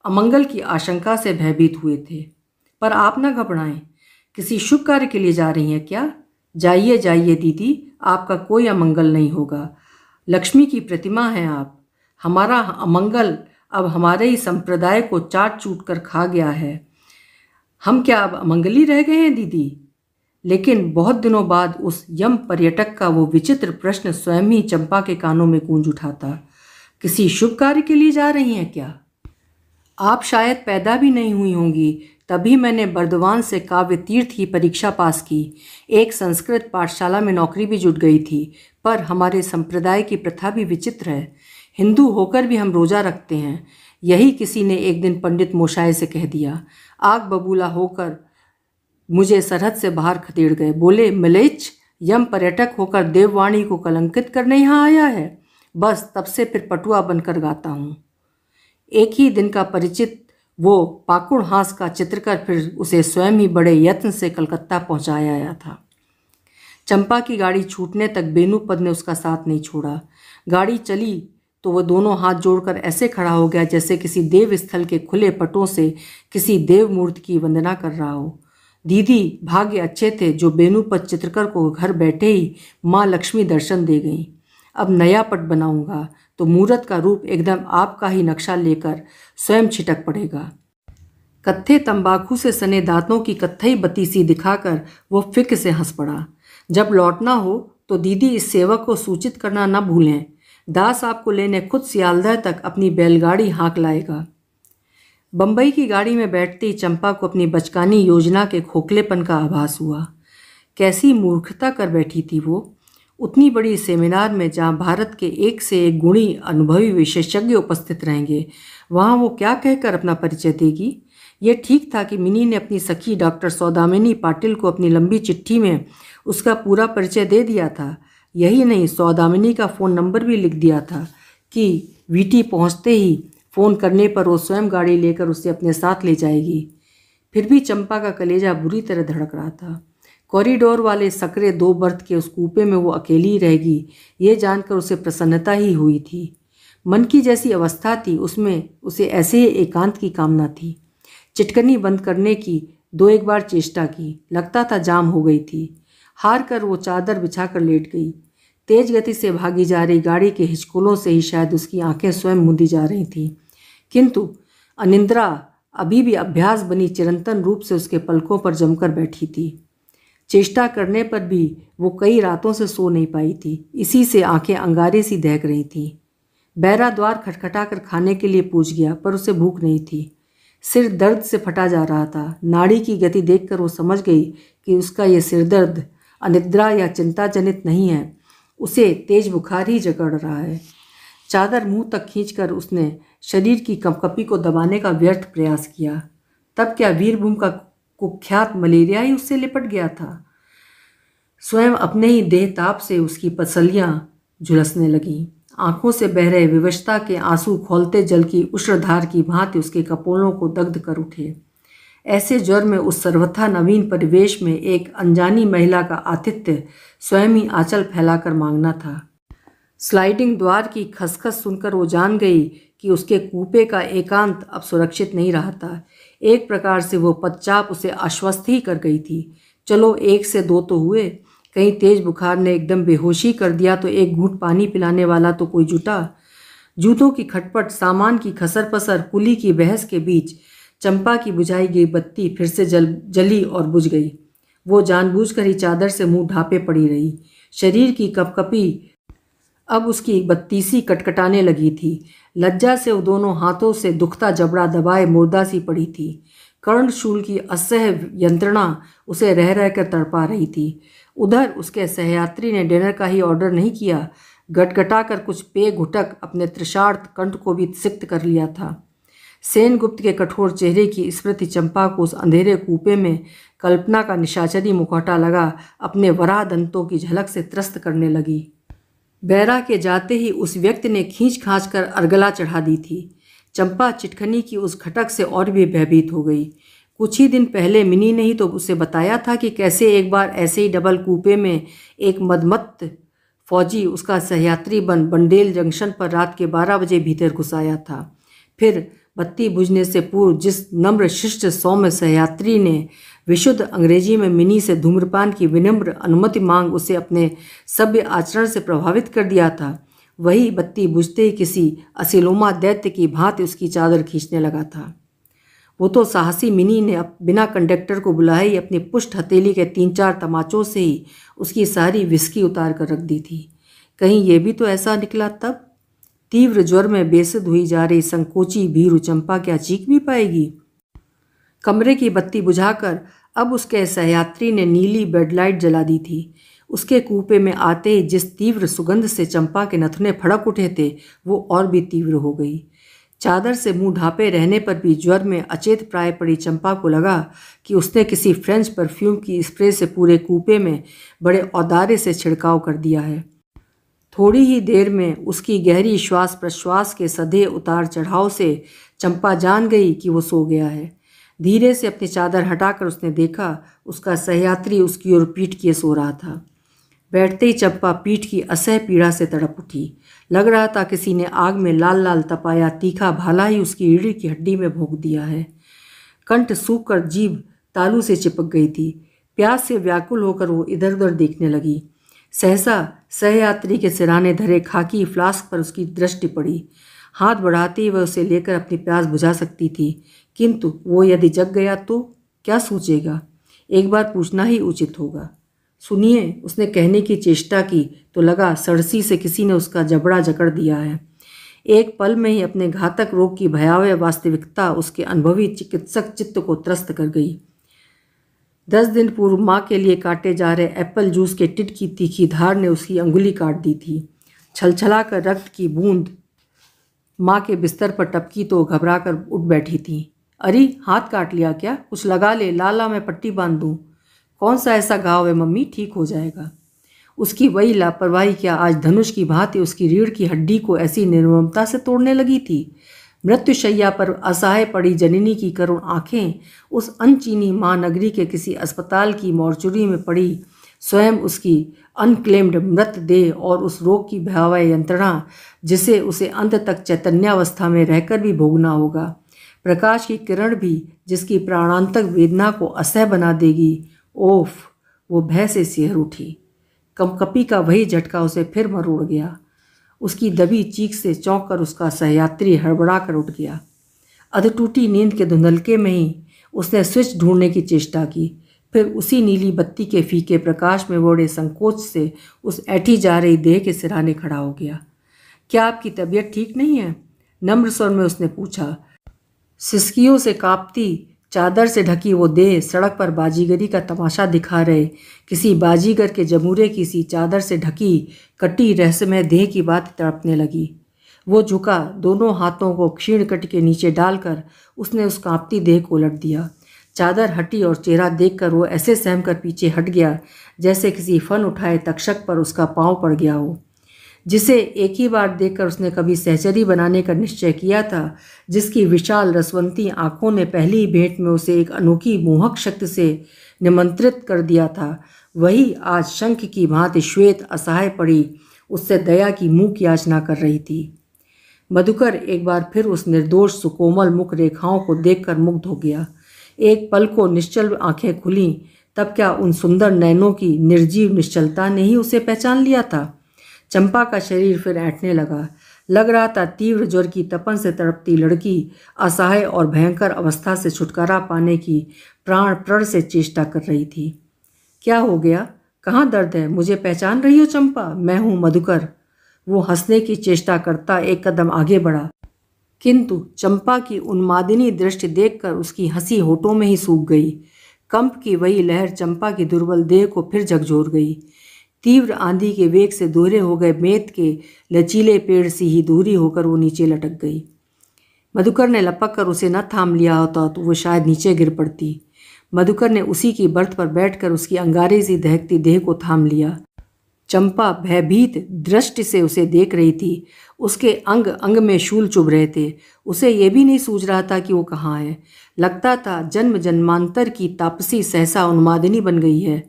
अमंगल की आशंका से भयभीत हुए थे। पर आप न घबराएं, किसी शुभ कार्य के लिए जा रही हैं क्या? जाइए जाइए दीदी, आपका कोई अमंगल नहीं होगा। लक्ष्मी की प्रतिमा हैं आप। हमारा अमंगल अब हमारे ही संप्रदाय को चाट चूट कर खा गया है। हम क्या अब अमंगली रह गए हैं दीदी? लेकिन बहुत दिनों बाद उस यम पर्यटक का वो विचित्र प्रश्न स्वयं ही चंपा के कानों में गूंज उठा था। किसी शुभ कार्य के लिए जा रही हैं क्या? आप शायद पैदा भी नहीं हुई होंगी, तभी मैंने बर्दवान से काव्य तीर्थ की परीक्षा पास की। एक संस्कृत पाठशाला में नौकरी भी जुट गई थी। पर हमारे संप्रदाय की प्रथा भी विचित्र है। हिंदू होकर भी हम रोज़ा रखते हैं, यही किसी ने एक दिन पंडित मोशाय से कह दिया। आग बबूला होकर मुझे सरहद से बाहर खदेड़ गए। बोले, मिलेच यम पर्यटक होकर देववाणी को कलंकित करने यहाँ आया है। बस तब से फिर पटुआ बनकर गाता हूँ। एक ही दिन का परिचित वो पाकुड़ हांस का चित्रकर फिर उसे स्वयं ही बड़े यत्न से कलकत्ता पहुँचाया आया था। चंपा की गाड़ी छूटने तक बेनूपद ने उसका साथ नहीं छोड़ा। गाड़ी चली तो वह दोनों हाथ जोड़कर ऐसे खड़ा हो गया जैसे किसी देव स्थल के खुले पटों से किसी देव मूर्ति की वंदना कर रहा हो। दीदी, भाग्य अच्छे थे जो बेनूपत चित्रकर को घर बैठे ही माँ लक्ष्मी दर्शन दे गई। अब नया पट बनाऊंगा तो मूरत का रूप एकदम आपका ही नक्शा लेकर स्वयं छिटक पड़ेगा। कत्थे तंबाकू से सने दांतों की कत्थई बत्ती सी दिखाकर वो फिक्र से हंस पड़ा। जब लौटना हो तो दीदी इस सेवक को सूचित करना न भूलें। दास आपको लेने खुद सियालदह तक अपनी बैलगाड़ी हाँक लाएगा। बंबई की गाड़ी में बैठते ही चंपा को अपनी बचकानी योजना के खोखलेपन का आभास हुआ। कैसी मूर्खता कर बैठी थी वो। उतनी बड़ी सेमिनार में जहाँ भारत के एक से एक गुणी अनुभवी विशेषज्ञ उपस्थित रहेंगे, वहाँ वो क्या कहकर अपना परिचय देगी। ये ठीक था कि मिनी ने अपनी सखी डॉक्टर सौदामिनी पाटिल को अपनी लंबी चिट्ठी में उसका पूरा परिचय दे दिया था। यही नहीं, सौदामिनी का फ़ोन नंबर भी लिख दिया था कि वीटी पहुँचते ही फ़ोन करने पर वो स्वयं गाड़ी लेकर उसे अपने साथ ले जाएगी। फिर भी चंपा का कलेजा बुरी तरह धड़क रहा था। कॉरिडोर वाले सकरे 2 बर्थ के उस कूपे में वो अकेली रहेगी, ये जानकर उसे प्रसन्नता ही हुई थी। मन की जैसी अवस्था थी, उसमें उसे ऐसे ही एकांत की कामना थी। चिटकनी बंद करने की 2-1 बार चेष्टा की, लगता था जाम हो गई थी। हार कर वो चादर बिछा कर लेट गई। तेज गति से भागी जा रही गाड़ी के हिचकोलों से ही शायद उसकी आंखें स्वयं मुंदी जा रही थीं, किंतु अनिंद्रा अभी भी अभ्यास बनी चिरंतन रूप से उसके पलकों पर जमकर बैठी थी। चेष्टा करने पर भी वो कई रातों से सो नहीं पाई थी, इसी से आंखें अंगारे सी दहक रही थीं। बैरा द्वार खटखटा कर खाने के लिए पूछ गया, पर उसे भूख नहीं थी। सिर दर्द से फटा जा रहा था। नाड़ी की गति देखकर वो समझ गई कि उसका ये सिरदर्द अनिद्रा या चिंताजनित नहीं है, उसे तेज बुखार ही जकड़ रहा है। चादर मुंह तक खींचकर उसने शरीर की कंपकपी को दबाने का व्यर्थ प्रयास किया। तब क्या वीरभूम का कुख्यात मलेरिया ही उससे लिपट गया था? स्वयं अपने ही देहताप से उसकी पसलियाँ झुलसने लगीं। आंखों से बह रहे विवशता के आंसू खौलते जल की उष्णधार की भांति उसके कपोलों को दग्ध कर उठे। ऐसे ज्वर में उस सर्वथा नवीन परिवेश में एक अनजानी महिला का आतिथ्य स्वयं ही आंचल फैलाकर मांगना था। स्लाइडिंग द्वार की खसखस सुनकर वो जान गई कि उसके कूपे का एकांत अब सुरक्षित नहीं रहा था। एक प्रकार से वो पदचाप उसे आश्वस्त ही कर गई थी। चलो एक से दो तो हुए, कहीं तेज बुखार ने एकदम बेहोशी कर दिया तो एक घूंट पानी पिलाने वाला तो कोई जुटा। जूतों की खटपट, सामान की खसर पसर, कुली की बहस के बीच चंपा की बुझाई गई बत्ती फिर से जली और बुझ गई। वो जानबूझकर ही चादर से मुंह ढाँपे पड़ी रही। शरीर की कपकपी अब उसकी बत्तीसी कटकटाने लगी थी। लज्जा से वो दोनों हाथों से दुखता जबड़ा दबाए मुर्दा सी पड़ी थी। कर्णशूल की असह्य यंत्रणा उसे रह रहकर तड़पा रही थी। उधर उसके सहयात्री ने डिनर का ही ऑर्डर नहीं किया, गटगटा कर कुछ पेय घुटक अपने तृषार्थ कंठ को भी सिक्त कर लिया था। सेनगुप्त के कठोर चेहरे की स्मृति चंपा को उस अंधेरे कूपे में कल्पना का निशाचरी मुखौटा लगा अपने वराह दंतों की झलक से त्रस्त करने लगी। बैरा के जाते ही उस व्यक्ति ने खींच खाँच कर अर्गला चढ़ा दी थी। चंपा चिटखनी की उस घटक से और भी भयभीत हो गई। कुछ ही दिन पहले मिनी ने ही तो उसे बताया था कि कैसे एक बार ऐसे ही डबल कूपे में एक मदमत्त फौजी उसका सहयात्री बन बंडेल जंक्शन पर रात के 12 बजे भीतर घुसाया था। फिर बत्ती बुझने से पूर्व जिस नम्र शिष्ट सौम्य सहयात्री ने विशुद्ध अंग्रेजी में मिनी से धूम्रपान की विनम्र अनुमति मांग उसे अपने सभ्य आचरण से प्रभावित कर दिया था, वही बत्ती बुझते ही किसी असीलोमा दैत्य की भांति उसकी चादर खींचने लगा था। वो तो साहसी मिनी ने बिना कंडक्टर को बुलाए ही अपनी पुष्ट हथेली के 3-4 तमाचों से ही उसकी सारी विस्की उतार कर रख दी थी। कहीं ये भी तो ऐसा निकला। तब तीव्र ज्वर में बेसुध हुई जा रही संकोची भीरु चंपा क्या चीख भी पाएगी? कमरे की बत्ती बुझाकर अब उसके सहयात्री ने नीली बेडलाइट जला दी थी। उसके कूपे में आते ही जिस तीव्र सुगंध से चंपा के नथुने फड़क उठे थे वो और भी तीव्र हो गई। चादर से मुंह ढाँपे रहने पर भी ज्वर में अचेत प्राय पड़ी चंपा को लगा कि उसने किसी फ्रेंच परफ्यूम की स्प्रे से पूरे कूपे में बड़े औदारे से छिड़काव कर दिया है। थोड़ी ही देर में उसकी गहरी श्वास प्रश्वास के सधे उतार चढ़ाव से चंपा जान गई कि वो सो गया है। धीरे से अपनी चादर हटाकर उसने देखा उसका सहयात्री उसकी ओर पीठ किए सो रहा था। बैठते ही चंपा पीठ की असह पीड़ा से तड़प उठी। लग रहा था किसी ने आग में लाल लाल तपाया तीखा भाला ही उसकी रीढ़ की हड्डी में भोंक दिया है। कंठ सूख कर जीभ तालू से चिपक गई थी। प्यास से व्याकुल होकर वो इधर उधर देखने लगी। सहसा सहयात्री के सिराने धरे खाकी फ्लास्क पर उसकी दृष्टि पड़ी। हाथ बढ़ाते ही वह उसे लेकर अपनी प्यास बुझा सकती थी, किंतु वो यदि जग गया तो क्या सोचेगा? एक बार पूछना ही उचित होगा। सुनिए, उसने कहने की चेष्टा की तो लगा सरसी से किसी ने उसका जबड़ा जकड़ दिया है। एक पल में ही अपने घातक रोग की भयावह वास्तविकता उसके अनुभवी चिकित्सक चित्त को त्रस्त कर गई। 10 दिन पूर्व माँ के लिए काटे जा रहे एप्पल जूस के टिट की तीखी धार ने उसकी अंगुली काट दी थी। छलछला कर रक्त की बूंद माँ के बिस्तर पर टपकी तो घबरा कर उठ बैठी थी। अरे, हाथ काट लिया क्या? कुछ लगा ले लाला, मैं पट्टी बांध दूँ। कौन सा ऐसा घाव है मम्मी, ठीक हो जाएगा। उसकी वही लापरवाही क्या आज धनुष की भांति उसकी रीढ़ की हड्डी को ऐसी निर्ममता से तोड़ने लगी थी? मृत्युशैया पर असहाय पड़ी जननी की करुण आंखें उस अनचीनी महानगरी के किसी अस्पताल की मोर्चुरी में पड़ी स्वयं उसकी अनक्लेम्ड मृतदेह और उस रोग की भयावह यंत्रणा जिसे उसे अंत तक चैतन्यावस्था में रहकर भी भोगना होगा। प्रकाश की किरण भी जिसकी प्राणांतक वेदना को असह्य बना देगी। ओफ, वो भय से सिहर उठी। कंपकपी का वही झटका उसे फिर मरोड़ गया। उसकी दबी चीख से चौंक कर उसका सहयात्री हड़बड़ा कर उठ गया। अधटूटी नींद के धुंधलके में ही उसने स्विच ढूंढने की चेष्टा की। फिर उसी नीली बत्ती के फीके प्रकाश में बड़े संकोच से उस ऐठी जा रही देह के सिरहाने खड़ा हो गया। क्या आपकी तबीयत ठीक नहीं है? नम्र स्वर में उसने पूछा। सिसकियों से कांपती चादर से ढकी वो देह सड़क पर बाजीगरी का तमाशा दिखा रहे किसी बाजीगर के जमूरे की सी चादर से ढकी कटी रहस्यमय देह की बात तड़पने लगी। वो झुका, दोनों हाथों को क्षीण कट के नीचे डालकर उसने उस कांपती देह को उलट दिया। चादर हटी और चेहरा देखकर वो ऐसे सहम कर पीछे हट गया जैसे किसी फन उठाए तक्षक पर उसका पाँव पड़ गया हो। जिसे एक ही बार देखकर उसने कभी सहचरी बनाने का निश्चय किया था, जिसकी विशाल रसवंती आँखों ने पहली भेंट में उसे एक अनोखी मोहक शक्ति से निमंत्रित कर दिया था, वही आज शंख की भांति श्वेत असहाय पड़ी उससे दया की मूक याचना कर रही थी। मधुकर एक बार फिर उस निर्दोष सुकोमल मुख रेखाओं को देखकर मुग्ध हो गया। एक पल को निश्चल आंखें खुलीं, तब क्या उन सुंदर नैनों की निर्जीव निश्चलता ने ही उसे पहचान लिया था। चंपा का शरीर फिर ऐंठने लगा। लग रहा था तीव्र ज्वर की तपन से तड़पती लड़की असहाय और भयंकर अवस्था से छुटकारा पाने की प्राण प्रण से चेष्टा कर रही थी। क्या हो गया? कहाँ दर्द है? मुझे पहचान रही हो चंपा? मैं हूँ मधुकर। वो हंसने की चेष्टा करता एक कदम आगे बढ़ा, किंतु चंपा की उन्मादिनी दृष्टि देखकर उसकी हंसी होठों में ही सूख गई। कंप की वही लहर चंपा की दुर्बल देह को फिर झकझोर गई। तीव्र आंधी के वेग से दोहरे हो गए मेत के लचीले पेड़ सी ही दूरी होकर वो नीचे लटक गई। मधुकर ने लपक कर उसे न थाम लिया होता तो वो शायद नीचे गिर पड़ती। मधुकर ने उसी की बर्थ पर बैठकर उसकी अंगारे सी दहकती देह को थाम लिया। चंपा भयभीत दृष्टि से उसे देख रही थी। उसके अंग अंग में शूल चुभ रहे थे। उसे ये भी नहीं सूझ रहा था कि वो कहाँ है। लगता था जन्म जन्मांतर की तापसी सहसा उन्मादिनी बन गई है।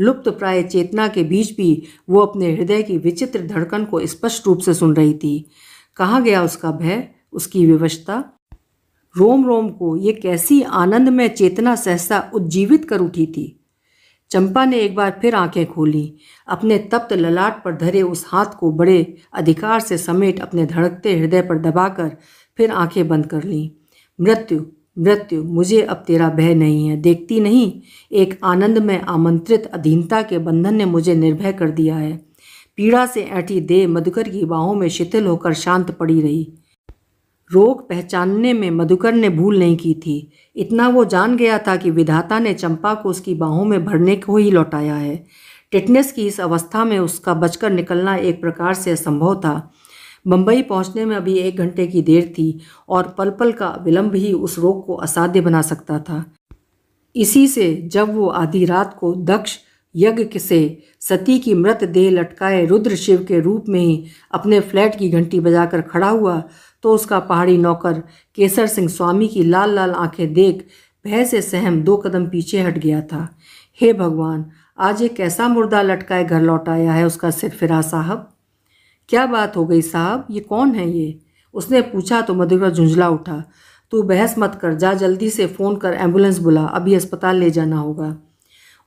लुप्त प्राय चेतना के बीच भी वो अपने हृदय की विचित्र धड़कन को स्पष्ट रूप से सुन रही थी। कहाँ गया उसका भय, उसकी विवशता? रोम रोम को ये कैसी आनंदमय चेतना सहसा उज्जीवित कर उठी थी। चंपा ने एक बार फिर आंखें खोली। अपने तप्त ललाट पर धरे उस हाथ को बड़े अधिकार से समेट अपने धड़कते हृदय पर दबाकर फिर आंखें बंद कर लीं। मृत्यु, मृत्यु, मुझे अब तेरा भय नहीं है। देखती नहीं, एक आनंद में आमंत्रित अधीनता के बंधन ने मुझे निर्भय कर दिया है। पीड़ा से ऐठी देह मधुकर की बाहों में शिथिल होकर शांत पड़ी रही। रोग पहचानने में मधुकर ने भूल नहीं की थी। इतना वो जान गया था कि विधाता ने चंपा को उसकी बाहों में भरने को ही लौटाया है। टिटनेस की इस अवस्था में उसका बचकर निकलना एक प्रकार से असंभव था। बंबई पहुंचने में अभी 1 घंटे की देर थी और पल पल का विलंब ही उस रोग को असाध्य बना सकता था। इसी से जब वो आधी रात को दक्ष यज्ञ से सती की मृत देह लटकाए रुद्र शिव के रूप में ही अपने फ्लैट की घंटी बजाकर खड़ा हुआ तो उसका पहाड़ी नौकर केसर सिंह स्वामी की लाल लाल आंखें देख भय से सहम 2 कदम पीछे हट गया था। हे भगवान, आज एक कैसा मुर्दा लटकाए घर लौट आया है उसका सिरफिरा साहब? क्या बात हो गई साहब, ये कौन है ये? उसने पूछा तो मधुकर झुंझला उठा। तू बहस मत कर, जा जल्दी से फ़ोन कर एम्बुलेंस बुला, अभी अस्पताल ले जाना होगा।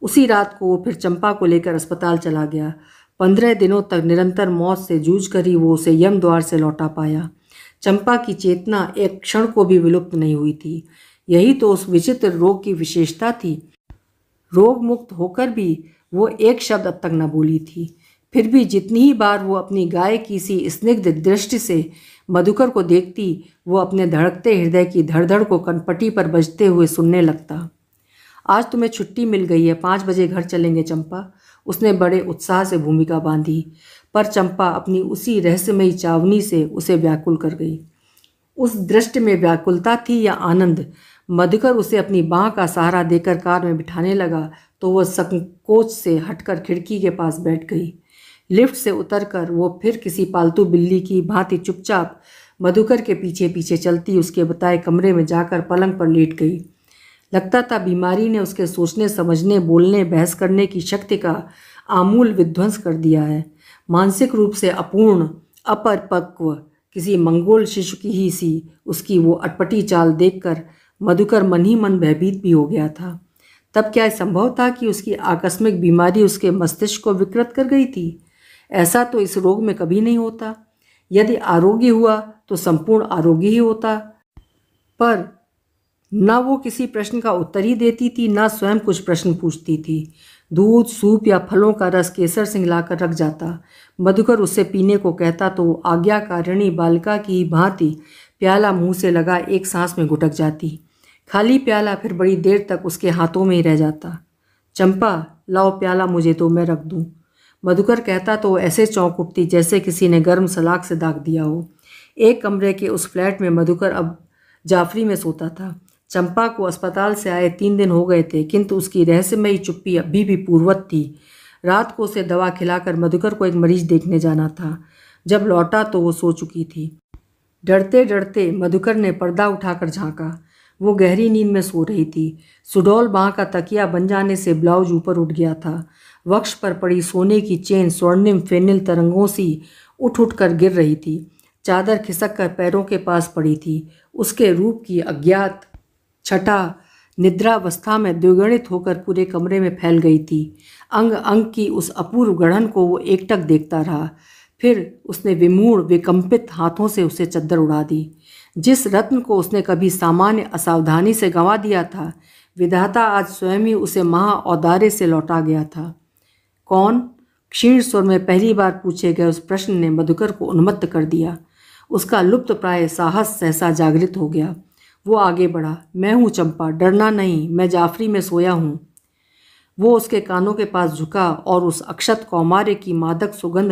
उसी रात को वो फिर चंपा को लेकर अस्पताल चला गया। 15 दिनों तक निरंतर मौत से जूझ कर ही वो उसे यम द्वार से लौटा पाया। चंपा की चेतना एक क्षण को भी विलुप्त नहीं हुई थी। यही तो उस विचित्र रोग की विशेषता थी। रोग मुक्त होकर भी वो एक शब्द अब तक न बोली थी। फिर भी जितनी ही बार वो अपनी गाय की सी स्निग्ध दृष्टि से मधुकर को देखती, वो अपने धड़कते हृदय की धड़धड़ को कनपटी पर बजते हुए सुनने लगता। आज तुम्हें छुट्टी मिल गई है, 5 बजे घर चलेंगे चंपा। उसने बड़े उत्साह से भूमिका बांधी, पर चंपा अपनी उसी रहस्यमयी चावनी से उसे व्याकुल कर गई। उस दृष्टि में व्याकुलता थी या आनंद। मधुकर उसे अपनी बाँह का सहारा देकर कार में बिठाने लगा तो वह संकोच से हटकर खिड़की के पास बैठ गई। लिफ्ट से उतरकर वो फिर किसी पालतू बिल्ली की भांति चुपचाप मधुकर के पीछे पीछे चलती उसके बताए कमरे में जाकर पलंग पर लेट गई। लगता था बीमारी ने उसके सोचने, समझने, बोलने, बहस करने की शक्ति का आमूल विध्वंस कर दिया है। मानसिक रूप से अपूर्ण, अपरिपक्व किसी मंगोल शिशु की ही सी उसकी वो अटपटी चाल देखकर मधुकर मन ही मन भयभीत भी हो गया था। तब क्या संभव था कि उसकी आकस्मिक बीमारी उसके मस्तिष्क को विकृत कर गई थी? ऐसा तो इस रोग में कभी नहीं होता। यदि आरोग्य हुआ तो संपूर्ण आरोग्य ही होता। पर ना वो किसी प्रश्न का उत्तर ही देती थी, ना स्वयं कुछ प्रश्न पूछती थी। दूध, सूप या फलों का रस केसर सिंह लाकर रख जाता। मधुकर उससे पीने को कहता तो आज्ञाकारिणी बालिका की भांति प्याला मुंह से लगा एक सांस में घुटक जाती। खाली प्याला फिर बड़ी देर तक उसके हाथों में ही रह जाता। चंपा, लाओ प्याला मुझे तो मैं रख दूँ। मधुकर कहता तो ऐसे चौंक उठती जैसे किसी ने गर्म सलाख से दाग दिया हो। एक कमरे के उस फ्लैट में मधुकर अब जाफरी में सोता था। चंपा को अस्पताल से आए 3 दिन हो गए थे, किंतु उसकी रहस्यमयी चुप्पी अभी भी पूर्वत थी। रात को उसे दवा खिलाकर मधुकर को एक मरीज देखने जाना था। जब लौटा तो वो सो चुकी थी। डरते डरते मधुकर ने पर्दा उठाकर झांका। वो गहरी नींद में सो रही थी। सुडौल बाँ का तकिया बन जाने से ब्लाउज ऊपर उठ गया था। वक्ष पर पड़ी सोने की चेन स्वर्णिम फेनिल तरंगों सी उठ उठ कर गिर रही थी। चादर खिसक कर पैरों के पास पड़ी थी। उसके रूप की अज्ञात छटा निद्रावस्था में द्विगुणित होकर पूरे कमरे में फैल गई थी। अंग अंग की उस अपूर्व गढ़न को वो एकटक देखता रहा। फिर उसने विमूढ़ विकम्पित हाथों से उसे चद्दर उड़ा दी। जिस रत्न को उसने कभी सामान्य असावधानी से गंवा दिया था, विधाता आज स्वयं ही उसे महा औदार्य से लौटा गया था। कौन? क्षीण स्वर में पहली बार पूछे गए उस प्रश्न ने मधुकर को उन्मत्त कर दिया। उसका लुप्त प्राय साहस सहसा जागृत हो गया। वो आगे बढ़ा। मैं हूँ चंपा, डरना नहीं, मैं जाफरी में सोया हूँ। वो उसके कानों के पास झुका और उस अक्षत कौमार्य की मादक सुगंध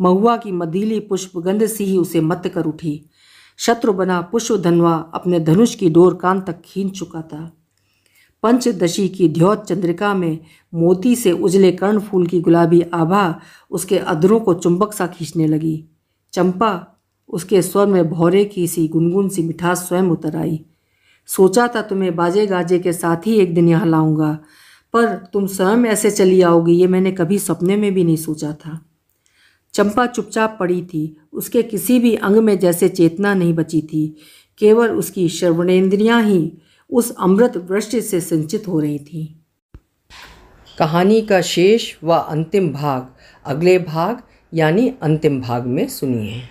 महुआ की मदीली पुष्पगंध सी ही उसे मत्त कर उठी। शत्रु बना पुष्प धनवा अपने धनुष की डोर कान तक खींच चुका था। पंचदशी की ध्योत चंद्रिका में मोती से उजले कर्णफूल की गुलाबी आभा उसके अधरों को चुंबक सा खींचने लगी। चंपा! उसके स्वर में भौरे की सी गुनगुन सी मिठास स्वयं उतर आई। सोचा था तुम्हें बाजे गाजे के साथ ही एक दिन यहाँ लाऊंगा, पर तुम स्वयं ऐसे चली आओगी ये मैंने कभी सपने में भी नहीं सोचा था। चंपा चुपचाप पड़ी थी। उसके किसी भी अंग में जैसे चेतना नहीं बची थी। केवल उसकी श्रवणेंद्रियां ही उस अमृत वृष्टि से सिंचित हो रही थी। कहानी का शेष व अंतिम भाग अगले भाग यानी अंतिम भाग में सुनिए।